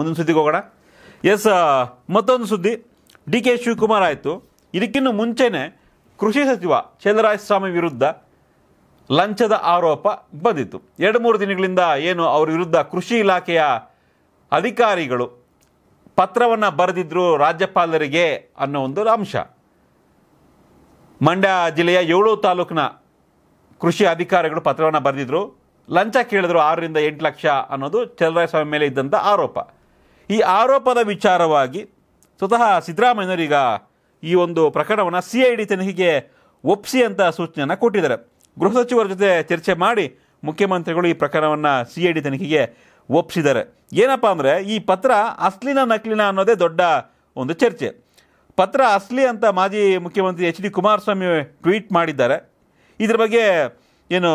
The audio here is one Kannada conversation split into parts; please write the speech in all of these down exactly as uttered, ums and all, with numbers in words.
ಒಂದೊಂದು ಸುದ್ದಿಗೆ ಹೋಗೋಣ. ಎಸ್, ಮತ್ತೊಂದು ಸುದ್ದಿ ಡಿ ಕೆ ಶಿವಕುಮಾರ್ ಆಯಿತು. ಇದಕ್ಕಿಂತ ಮುಂಚೆನೇ ಕೃಷಿ ಸಚಿವ ಚಂದ್ರರಾಯಸ್ವಾಮಿ ವಿರುದ್ಧ ಲಂಚದ ಆರೋಪ ಬಂದಿತ್ತು. ಎರಡು ಮೂರು ದಿನಗಳಿಂದ ಏನು ಅವ್ರ ವಿರುದ್ಧ ಕೃಷಿ ಇಲಾಖೆಯ ಅಧಿಕಾರಿಗಳು ಪತ್ರವನ್ನು ಬರೆದಿದ್ದರು ರಾಜ್ಯಪಾಲರಿಗೆ ಅನ್ನೋ ಒಂದು ಅಂಶ. ಮಂಡ್ಯ ಜಿಲ್ಲೆಯ ಏಳು ತಾಲೂಕಿನ ಕೃಷಿ ಅಧಿಕಾರಿಗಳು ಪತ್ರವನ್ನು ಬರೆದಿದ್ದರು, ಲಂಚ ಕೇಳಿದ್ರು, ಆರರಿಂದ ಎಂಟು ಲಕ್ಷ ಅನ್ನೋದು ಚಂದ್ರರಾಯಸ್ವಾಮಿ ಮೇಲೆ ಇದ್ದಂಥ ಆರೋಪ. ಈ ಆರೋಪದ ವಿಚಾರವಾಗಿ ಸ್ವತಃ ಸಿದ್ದರಾಮಯ್ಯನವರೀಗ ಈ ಒಂದು ಪ್ರಕರಣವನ್ನು ಸಿ ಐ ಡಿ ತನಿಖೆಗೆ ಒಪ್ಪಿಸಿ ಅಂತ ಸೂಚನೆಯನ್ನು ಕೊಟ್ಟಿದ್ದಾರೆ. ಗೃಹ ಸಚಿವರ ಜೊತೆ ಚರ್ಚೆ ಮಾಡಿ ಮುಖ್ಯಮಂತ್ರಿಗಳು ಈ ಪ್ರಕರಣವನ್ನು ಸಿ ಐ ಡಿ ತನಿಖೆಗೆ ಒಪ್ಪಿಸಿದ್ದಾರೆ. ಏನಪ್ಪ ಅಂದರೆ, ಈ ಪತ್ರ ಅಸ್ಲಿನ ನಕಲಿನ ಅನ್ನೋದೇ ದೊಡ್ಡ ಒಂದು ಚರ್ಚೆ. ಪತ್ರ ಅಸ್ಲಿ ಅಂತ ಮಾಜಿ ಮುಖ್ಯಮಂತ್ರಿ ಎಚ್ ಡಿ ಕುಮಾರಸ್ವಾಮಿ ಟ್ವೀಟ್ ಮಾಡಿದ್ದಾರೆ. ಇದರ ಬಗ್ಗೆ ಏನು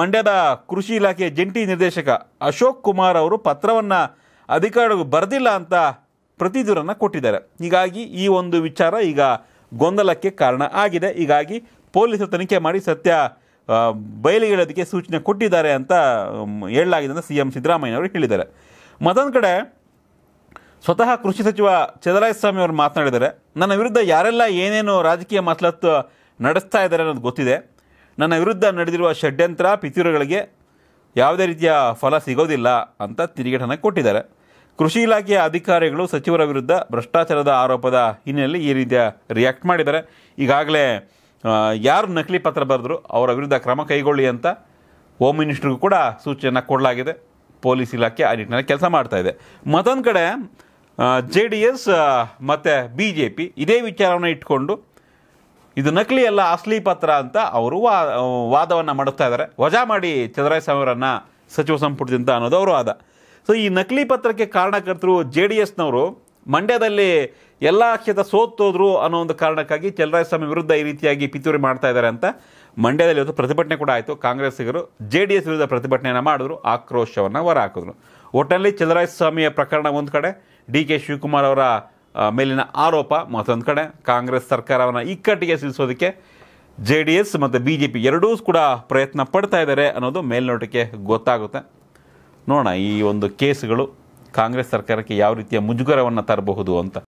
ಮಂಡ್ಯದ ಕೃಷಿ ಇಲಾಖೆಯ ಜಂಟಿ ನಿರ್ದೇಶಕ ಅಶೋಕ್ ಕುಮಾರ್ ಅವರು ಪತ್ರವನ್ನು ಅಧಿಕಾರಿಗಳು ಬರೆದಿಲ್ಲ ಅಂತ ಪ್ರತಿ ದೂರನ್ನು ಕೊಟ್ಟಿದ್ದಾರೆ. ಹೀಗಾಗಿ ಈ ಒಂದು ವಿಚಾರ ಈಗ ಗೊಂದಲಕ್ಕೆ ಕಾರಣ ಆಗಿದೆ. ಹೀಗಾಗಿ ಪೊಲೀಸರು ತನಿಖೆ ಮಾಡಿ ಸತ್ಯ ಬಯಲಿಗೆಳೋದಕ್ಕೆ ಸೂಚನೆ ಕೊಟ್ಟಿದ್ದಾರೆ ಅಂತ ಹೇಳಲಾಗಿದೆ ಅಂತ ಸಿ ಎಂ ಸಿದ್ದರಾಮಯ್ಯನವರು ಹೇಳಿದ್ದಾರೆ. ಮತ್ತೊಂದು ಕಡೆ ಸ್ವತಃ ಕೃಷಿ ಸಚಿವ ಚಂದ್ರರಾಯಸ್ವಾಮಿ ಅವರು ಮಾತನಾಡಿದ್ದಾರೆ. ನನ್ನ ವಿರುದ್ಧ ಯಾರೆಲ್ಲ ಏನೇನು ರಾಜಕೀಯ ಮಸಲತ್ತು ನಡೆಸ್ತಾ ಇದ್ದಾರೆ ಅನ್ನೋದು ಗೊತ್ತಿದೆ. ನನ್ನ ವಿರುದ್ಧ ನಡೆದಿರುವ ಷಡ್ಯಂತ್ರ ಪಿತೂರುಗಳಿಗೆ ಯಾವುದೇ ರೀತಿಯ ಫಲ ಸಿಗೋದಿಲ್ಲ ಅಂತ ತಿರುಗೇಟನ್ನು ಕೊಟ್ಟಿದ್ದಾರೆ. ಕೃಷಿ ಇಲಾಖೆಯ ಅಧಿಕಾರಿಗಳು ಸಚಿವರ ವಿರುದ್ಧ ಭ್ರಷ್ಟಾಚಾರದ ಆರೋಪದ ಹಿನ್ನೆಲೆಯಲ್ಲಿ ಈ ರೀತಿಯ ರಿಯಾಕ್ಟ್ ಮಾಡಿದ್ದಾರೆ. ಈಗಾಗಲೇ ಯಾರು ನಕಲಿ ಪತ್ರ ಬರೆದ್ರು ಅವರ ವಿರುದ್ಧ ಕ್ರಮ ಕೈಗೊಳ್ಳಿ ಅಂತ ಹೋಮ್ ಮಿನಿಸ್ಟ್ರಿಗೂ ಕೂಡ ಸೂಚನೆಯನ್ನು ಕೊಡಲಾಗಿದೆ. ಪೊಲೀಸ್ ಇಲಾಖೆ ಆ ನಿಟ್ಟಿನಲ್ಲಿ ಕೆಲಸ ಮಾಡ್ತಾ ಇದೆ. ಮತ್ತೊಂದು ಕಡೆ ಜೆ ಡಿ ಎಸ್ ಮತ್ತು ಬಿ ಜೆ ಪಿ ಇದೇ ವಿಚಾರವನ್ನು ಇಟ್ಕೊಂಡು ಇದು ನಕಲಿ ಅಲ್ಲ ಅಸಲಿ ಪತ್ರ ಅಂತ ಅವರು ವಾ ವಾದವನ್ನು ಮಾಡುತ್ತಾ ಇದ್ದಾರೆ. ವಜಾ ಮಾಡಿ ಚಂದ್ರರಾಯಸ್ವಾಮಿ ಅವರನ್ನು ಸಚಿವ ಸಂಪುಟದಿಂದ ಅನ್ನೋದು ಅವರು ವಾದ. ಸೊ ಈ ನಕಲಿ ಪತ್ರಕ್ಕೆ ಕಾರಣಕರ್ತರು ಜೆ ಡಿ ಎಸ್ನವರು ಮಂಡ್ಯದಲ್ಲಿ ಎಲ್ಲ ಕ್ಷೇತ್ರ ಸೋತೋದ್ರು ಅನ್ನೋ ಒಂದು ಕಾರಣಕ್ಕಾಗಿ ಚಂದ್ರರಾಯಸ್ವಾಮಿ ವಿರುದ್ಧ ಈ ರೀತಿಯಾಗಿ ಪಿತೂರಿ ಮಾಡ್ತಾ ಇದ್ದಾರೆ ಅಂತ ಮಂಡ್ಯದಲ್ಲಿ ಇವತ್ತು ಪ್ರತಿಭಟನೆ ಕೂಡ ಆಯಿತು. ಕಾಂಗ್ರೆಸ್ಸಿಗರು ಜೆ ಡಿ ಎಸ್ ವಿರುದ್ಧ ಪ್ರತಿಭಟನೆಯನ್ನು ಮಾಡಿದ್ರು, ಆಕ್ರೋಶವನ್ನು ಹೊರಹಾಕಿದ್ರು. ಒಟ್ಟಿನಲ್ಲಿ ಚಂದ್ರರಾಯಸ್ವಾಮಿಯ ಪ್ರಕರಣ ಒಂದು ಕಡೆ, ಡಿ ಕೆ ಶಿವಕುಮಾರ್ ಅವರ ಮೇಲಿನ ಆರೋಪ ಮತ್ತೊಂದು ಕಡೆ, ಕಾಂಗ್ರೆಸ್ ಸರ್ಕಾರವನ್ನು ಇಕ್ಕಟ್ಟಿಗೆ ಸಿಲಿಸೋದಕ್ಕೆ ಜೆ ಡಿ ಎಸ್ ಮತ್ತು ಬಿ ಜೆ ಪಿ ಎರಡೂ ಕೂಡ ಪ್ರಯತ್ನ ಪಡ್ತಾ ಇದ್ದಾರೆ ಅನ್ನೋದು ಮೇಲ್ನೋಟಕ್ಕೆ ಗೊತ್ತಾಗುತ್ತೆ. ನೋಡೋಣ ಈ ಒಂದು ಕೇಸ್ಗಳು ಕಾಂಗ್ರೆಸ್ ಸರ್ಕಾರಕ್ಕೆ ಯಾವ ರೀತಿಯ ಮುಜುಗರವನ್ನು ತರಬಹುದು ಅಂತ.